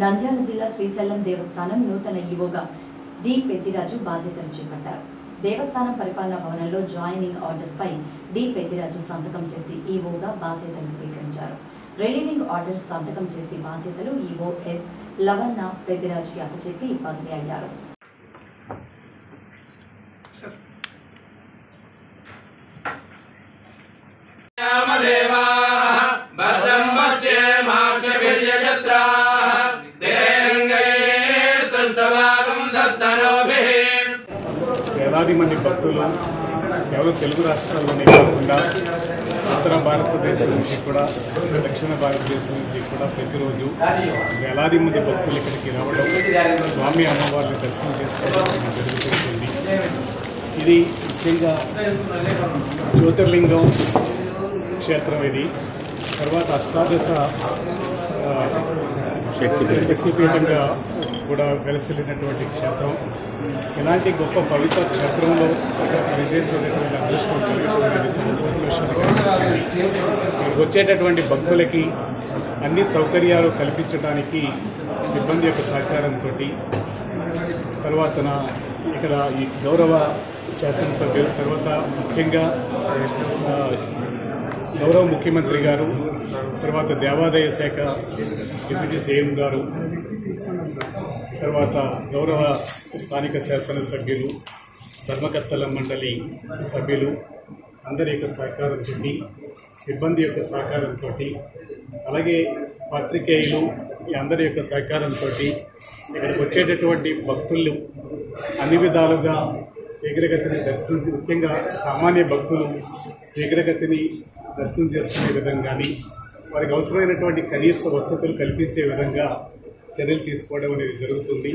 నంద్యాల జిల్లా శ్రీశైలం దేవస్థానం నూతన ఈవోగా డి.పెద్దిరాజు బాధ్యతలు చేపట్టారు। దేవస్థానం పరిపాలనా భవనంలో జాయినింగ్ ఆర్డర్స్ పై డి.పెద్దిరాజు సంతకం చేసి ఈవోగా బాధ్యతలు స్వీకరించారు। రిలీవింగ్ ఆర్డర్స్ సంతకం చేసి బాధ్యతలు ఈవో ఎస్ లవన్న పెద్దిరాజుకి అప్పచెప్పి బదిలీ అయ్యారు। వేలాది మంది భక్తులు కేవలం తెలుగు రాష్ట్రాల్లోనే కాకుండా ఉత్తర భారతదేశం నుంచి కూడా దక్షిణ భారతదేశం నుంచి కూడా ప్రతిరోజు వేలాది మంది భక్తులు ఇక్కడికి రావడం, స్వామి అమ్మవారిని దర్శనం చేసుకోవడం జరుగుతుంది। ఇది ముఖ్యంగా జ్యోతిర్లింగం క్షేత్రం, ఇది తర్వాత అష్టాదశ శక్తిపీఠంగా కూడా వెలసిల్లినటువంటి క్షేత్రం। ఇలాంటి గొప్ప పవిత్ర క్షేత్రంలో విజయసినటువంటి అదృష్టం కలిగినటువంటి చాలా సంతోషాన్ని కలిగిస్తుంది। వచ్చేటటువంటి భక్తులకి అన్ని సౌకర్యాలు కల్పించడానికి సిబ్బంది యొక్క సహకారంతో, తర్వాత ఇక్కడ ఈ గౌరవ శాసనసభ్యులు, తర్వాత ముఖ్యంగా గౌరవ ముఖ్యమంత్రి గారు, తర్వాత దేవాదాయ శాఖ డిప్యూటీ సీఎం గారు, తర్వాత గౌరవ స్థానిక శాసనసభ్యులు, ధర్మకర్తల మండలి సభ్యులు అందరి యొక్క సహకారంతో, సిబ్బంది యొక్క సహకారంతో, అలాగే పత్రికేయులు అందరి యొక్క సహకారంతో ఇక్కడికి వచ్చేటటువంటి భక్తులు అన్ని విధాలుగా శీఘ్రగతిని దర్శించి, ముఖ్యంగా సామాన్య భక్తులు శీఘ్రగతిని దర్శనం చేసుకునే విధంగాని వారికి అవసరమైనటువంటి కనీస వసతులు కల్పించే విధంగా చర్యలు తీసుకోవడం అనేది జరుగుతుంది।